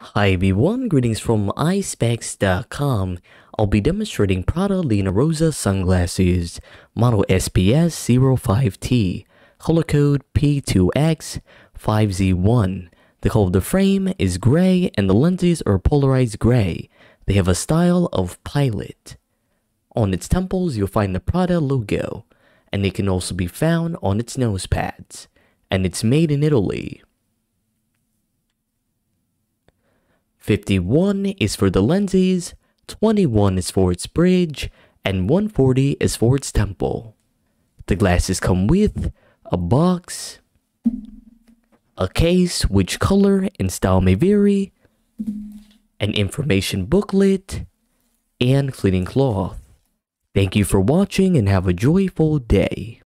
Hi everyone, greetings from Eyespecs.com. I'll be demonstrating Prada Linea Rossa sunglasses, model SPS05T, color code P2X5Z1. The color of the frame is gray and the lenses are polarized gray. They have a style of pilot. On its temples, you'll find the Prada logo, and it can also be found on its nose pads. And it's made in Italy. 51 is for the lenses, 21 is for its bridge, and 140 is for its temple. The glasses come with a box, a case which color and style may vary, an information booklet, and cleaning cloth. Thank you for watching and have a joyful day.